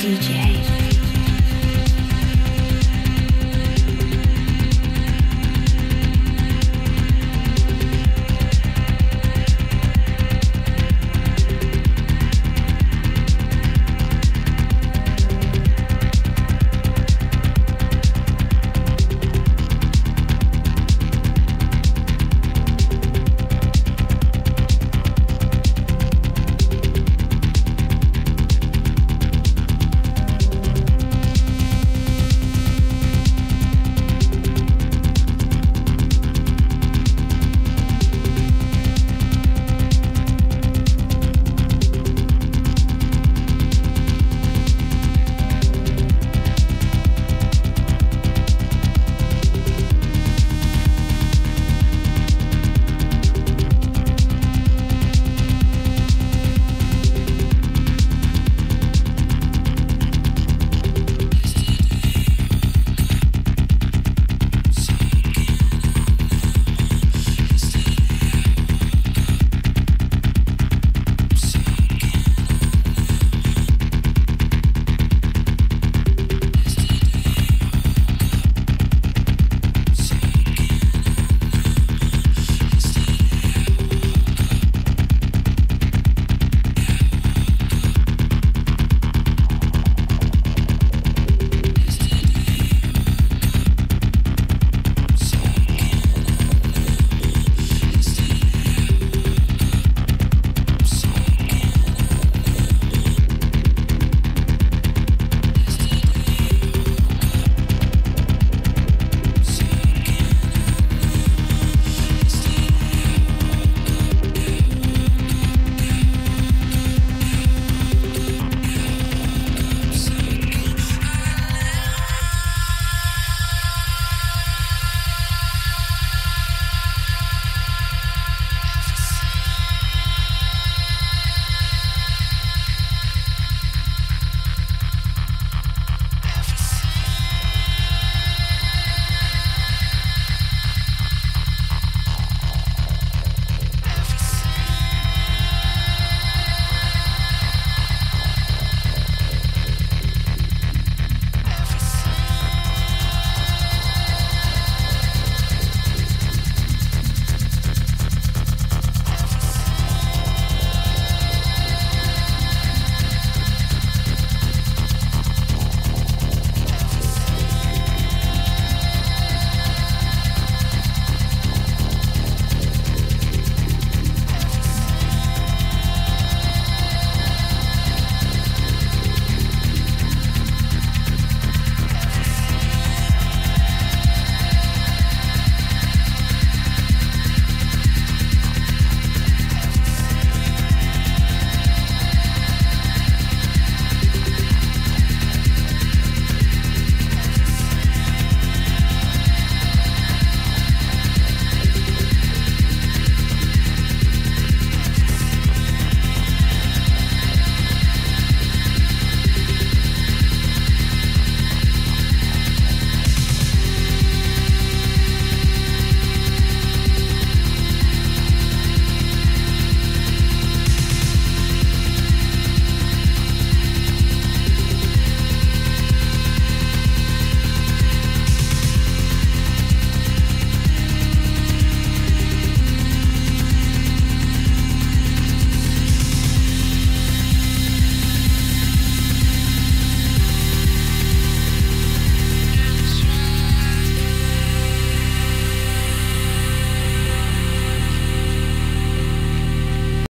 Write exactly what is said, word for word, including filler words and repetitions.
D J.